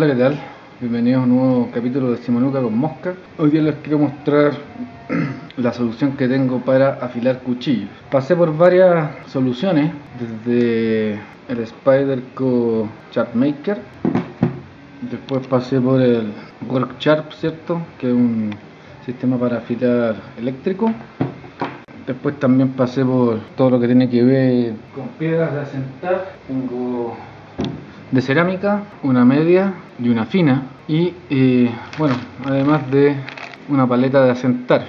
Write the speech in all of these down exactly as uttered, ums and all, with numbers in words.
Hola, ¿qué tal? Bienvenidos a un nuevo capítulo de Simonuca con Mosca. Hoy día les quiero mostrar la solución que tengo para afilar cuchillos. Pasé por varias soluciones, desde el Spyderco SharpMaker, después pasé por el Work Sharp, ¿cierto? Que es un sistema para afilar eléctrico. Después también pasé por todo lo que tiene que ver con piedras de asentar. Tengo de cerámica, una media y una fina, y eh, bueno, además de una paleta de asentar.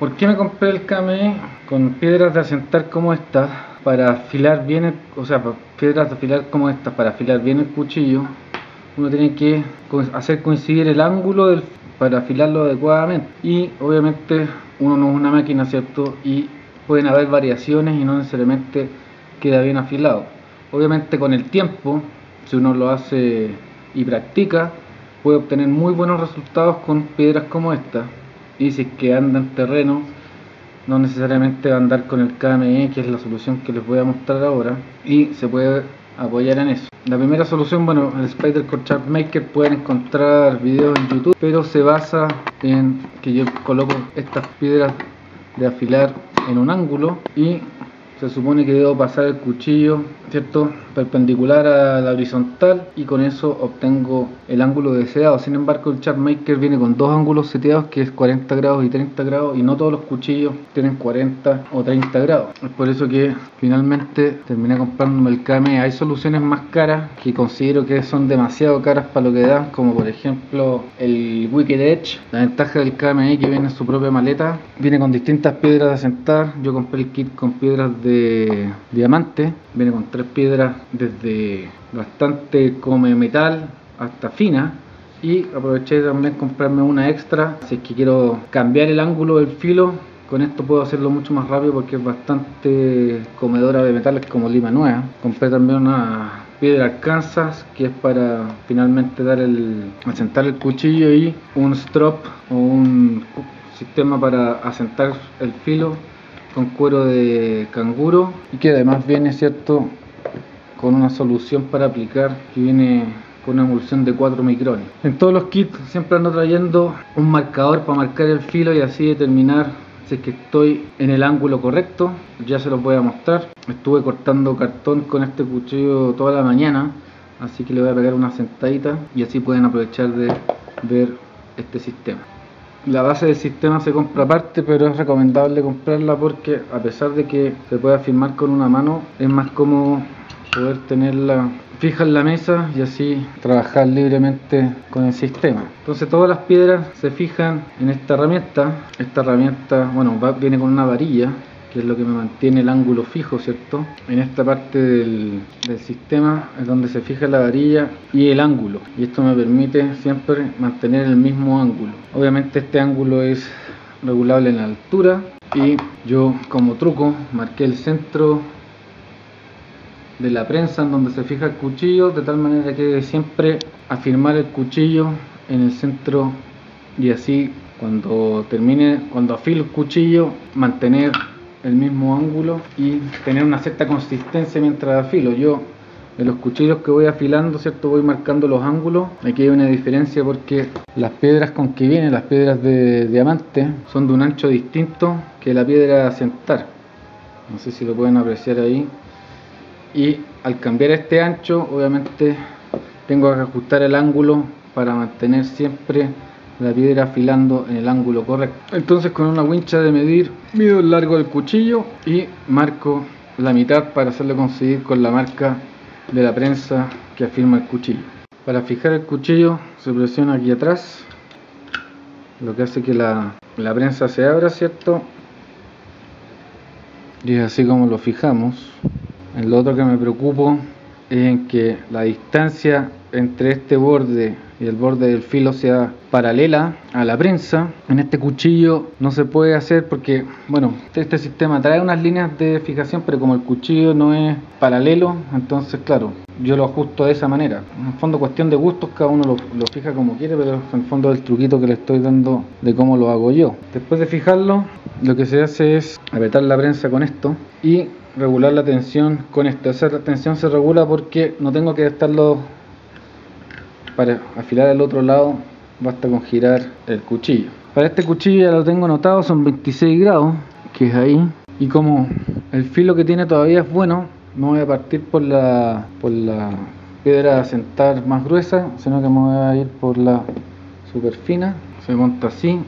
¿Por qué me compré el K M E con piedras de asentar como estas? Para afilar bien el, o sea, para piedras de afilar como estas, para afilar bien el cuchillo, uno tiene que hacer coincidir el ángulo del, para afilarlo adecuadamente. Y obviamente uno no es una máquina, ¿cierto? Y pueden haber variaciones y no necesariamente queda bien afilado. Obviamente con el tiempo, si uno lo hace y practica, puede obtener muy buenos resultados con piedras como esta. Y si es que anda en terreno, no necesariamente va a andar con el K M E, que es la solución que les voy a mostrar ahora, y se puede apoyar en eso. La primera solución, bueno, el Spyderco SharpMaker, pueden encontrar videos en YouTube, pero se basa en que yo coloco estas piedras de afilar en un ángulo y se supone que debo pasar el cuchillo, ¿cierto?, perpendicular a la horizontal, y con eso obtengo el ángulo deseado. Sin embargo, el SharpMaker viene con dos ángulos seteados, que es cuarenta grados y treinta grados, y no todos los cuchillos tienen cuarenta o treinta grados. Es por eso que finalmente terminé comprándome el K M E. Hay soluciones más caras que considero que son demasiado caras para lo que dan, como por ejemplo el Wicked Edge. La ventaja del K M E, que viene en su propia maleta, viene con distintas piedras de asentar. Yo compré el kit con piedras de de diamante, viene con tres piedras desde bastante como metal hasta fina, y aproveché también comprarme una extra si es que quiero cambiar el ángulo del filo. Con esto puedo hacerlo mucho más rápido porque es bastante comedora de metales como lima nueva. Compré también una piedra Arkansas, que es para finalmente dar el asentar el cuchillo, y un strop o un sistema para asentar el filo con cuero de canguro, y que además viene, cierto, con una solución para aplicar que viene con una emulsión de cuatro micrones. En todos los kits siempre ando trayendo un marcador para marcar el filo y así determinar si es que estoy en el ángulo correcto. Ya se los voy a mostrar. Estuve cortando cartón con este cuchillo toda la mañana, así que le voy a pegar una sentadita y así pueden aprovechar de ver este sistema. La base del sistema se compra aparte, pero es recomendable comprarla porque, a pesar de que se pueda firmar con una mano, es más cómodo poder tenerla fija en la mesa y así trabajar libremente con el sistema. Entonces todas las piedras se fijan en esta herramienta. Esta herramienta, bueno, va, viene con una varilla, que es lo que me mantiene el ángulo fijo, ¿cierto? En esta parte del, del sistema es donde se fija la varilla y el ángulo, y esto me permite siempre mantener el mismo ángulo. Obviamente este ángulo es regulable en la altura, y yo como truco marqué el centro de la prensa en donde se fija el cuchillo, de tal manera que siempre afirmar el cuchillo en el centro, y así cuando termine, cuando afilo el cuchillo, mantener el mismo ángulo y tener una cierta consistencia mientras afilo. Yo de los cuchillos que voy afilando, ¿cierto?, voy marcando los ángulos. Aquí hay una diferencia porque las piedras con que vienen, las piedras de diamante, son de un ancho distinto que la piedra de asentar. No sé si lo pueden apreciar ahí. Y al cambiar este ancho, obviamente tengo que ajustar el ángulo para mantener siempre la piedra afilando en el ángulo correcto. Entonces con una wincha de medir mido el largo del cuchillo y marco la mitad para hacerlo coincidir con la marca de la prensa que afirma el cuchillo. Para fijar el cuchillo se presiona aquí atrás, lo que hace que la, la prensa se abra, ¿cierto? Y es así como lo fijamos. En lo otro que me preocupo es en que la distancia entre este borde y el borde del filo sea paralela a la prensa. En este cuchillo no se puede hacer porque, bueno, este sistema trae unas líneas de fijación, pero como el cuchillo no es paralelo, entonces claro, yo lo ajusto de esa manera. En el fondo, cuestión de gustos, cada uno lo, lo fija como quiere, pero en el fondo es el truquito que le estoy dando de cómo lo hago yo. Después de fijarlo, lo que se hace es apretar la prensa con esto y regular la tensión con esto. Esa tensión se regula porque no tengo que estarlo Para afilar al otro lado basta con girar el cuchillo. Para este cuchillo ya lo tengo anotado, son veintiséis grados, que es ahí. Y como el filo que tiene todavía es bueno, no voy a partir por la, por la piedra a sentar más gruesa, sino que me voy a ir por la super fina. Se monta así.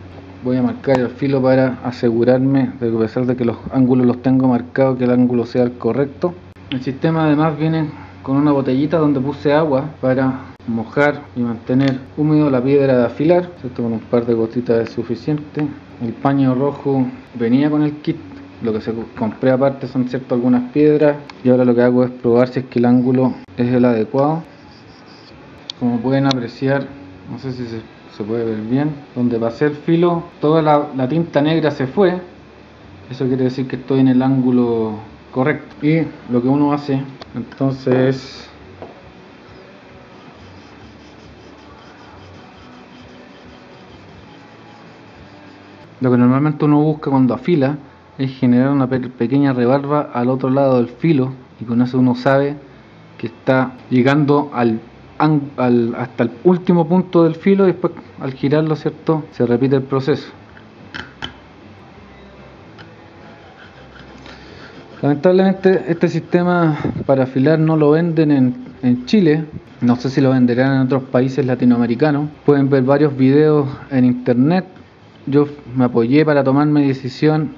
Voy a marcar el filo para asegurarme de que, a pesar de que los ángulos los tengo marcados, que el ángulo sea el correcto. El sistema además viene con una botellita donde puse agua para mojar y mantener húmedo la piedra de afilar. Esto con un par de gotitas es suficiente. El paño rojo venía con el kit. Lo que se compré aparte son cierto algunas piedras. Y ahora lo que hago es probar si es que el ángulo es el adecuado. Como pueden apreciar, no sé si se se puede ver bien, donde pasé el filo toda la, la tinta negra se fue. Eso quiere decir que estoy en el ángulo correcto. Y lo que uno hace entonces es lo que normalmente uno busca cuando afila, es generar una pequeña rebarba al otro lado del filo, y con eso uno sabe que está llegando al Al, hasta el último punto del filo, y después al girarlo, cierto, se repite el proceso. Lamentablemente este sistema para afilar no lo venden en, en Chile. No sé si lo venderán en otros países latinoamericanos. Pueden ver varios videos en internet. Yo me apoyé para tomar mi decisión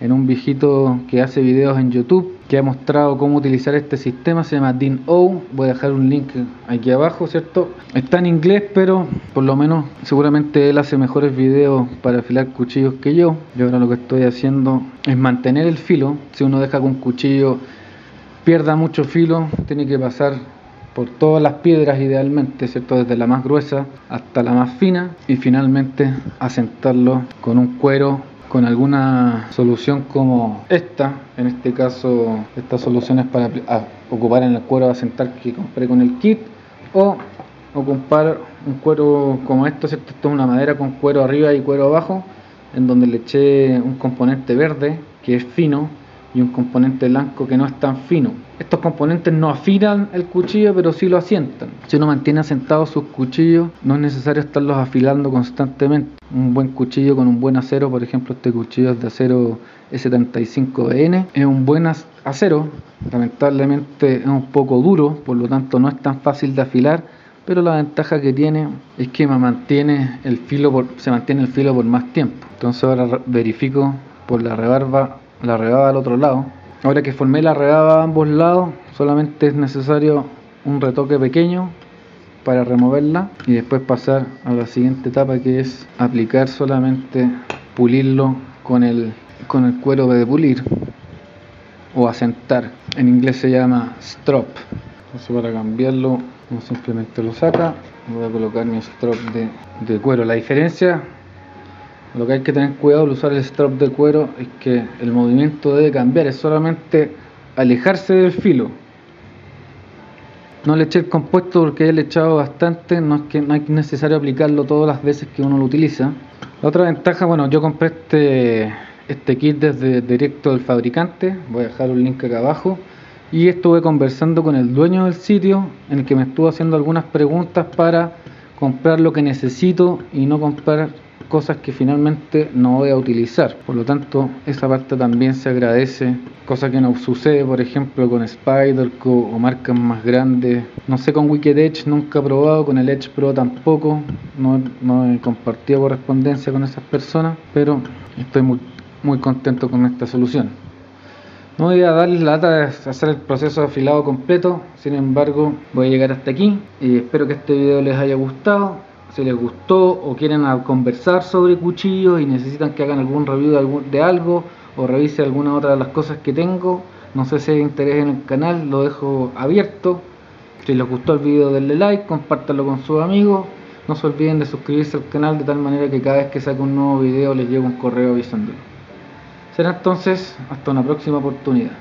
en un viejito que hace videos en YouTube, que ha mostrado cómo utilizar este sistema. Se llama Dean O, voy a dejar un link aquí abajo, ¿cierto? Está en inglés, pero por lo menos seguramente él hace mejores videos para afilar cuchillos que yo. Yo ahora lo que estoy haciendo es mantener el filo. Si uno deja que un cuchillo pierda mucho filo, tiene que pasar por todas las piedras idealmente, ¿cierto? Desde la más gruesa hasta la más fina, y finalmente asentarlo con un cuero, con alguna solución como esta. En este caso, estas soluciones para ocupar en el cuero de asentar que compré con el kit, o ocupar un cuero como esto, ¿cierto? Esto es una madera con cuero arriba y cuero abajo, en donde le eché un componente verde que es fino y un componente blanco que no es tan fino. Estos componentes no afilan el cuchillo, pero sí lo asientan. Si uno mantiene asentados sus cuchillos, no es necesario estarlos afilando constantemente. Un buen cuchillo con un buen acero, por ejemplo, este cuchillo es de acero S setenta y cinco V N, es un buen acero. Lamentablemente es un poco duro, por lo tanto no es tan fácil de afilar, pero la ventaja que tiene es que mantiene el filo por, se mantiene el filo por más tiempo. Entonces ahora verifico por la rebarba la rebaba al otro lado. Ahora que formé la rebaba a ambos lados, solamente es necesario un retoque pequeño para removerla, y después pasar a la siguiente etapa, que es aplicar, solamente pulirlo con el, con el cuero de pulir o asentar. En inglés se llama strop. Entonces, para cambiarlo, uno simplemente lo saca. Voy a colocar mi strop de, de cuero. La diferencia, lo que hay que tener cuidado al usar el strop de cuero, es que el movimiento debe cambiar, es solamente alejarse del filo. No le eché el compuesto porque ya le he echado bastante, no es que no es necesario aplicarlo todas las veces que uno lo utiliza. La otra ventaja, bueno, yo compré este, este kit desde directo del fabricante, voy a dejar un link acá abajo, y estuve conversando con el dueño del sitio, en el que me estuvo haciendo algunas preguntas para comprar lo que necesito y no comprar cosas que finalmente no voy a utilizar. Por lo tanto, esa parte también se agradece, cosa que no sucede, por ejemplo, con Spyderco o marcas más grandes. No sé, con Wicked Edge nunca he probado, con el Edge Pro tampoco, no, no he compartido correspondencia con esas personas, pero estoy muy, muy contento con esta solución. No voy a darles la lata de hacer el proceso de afilado completo, sin embargo, voy a llegar hasta aquí, y espero que este video les haya gustado. Si les gustó o quieren conversar sobre cuchillos y necesitan que hagan algún review de, algún, de algo, o revise alguna otra de las cosas que tengo, no sé si hay interés en el canal, lo dejo abierto. Si les gustó el video, denle like, compártanlo con sus amigos. No se olviden de suscribirse al canal, de tal manera que cada vez que saque un nuevo video les llegue un correo avisándolo. Será entonces hasta una próxima oportunidad.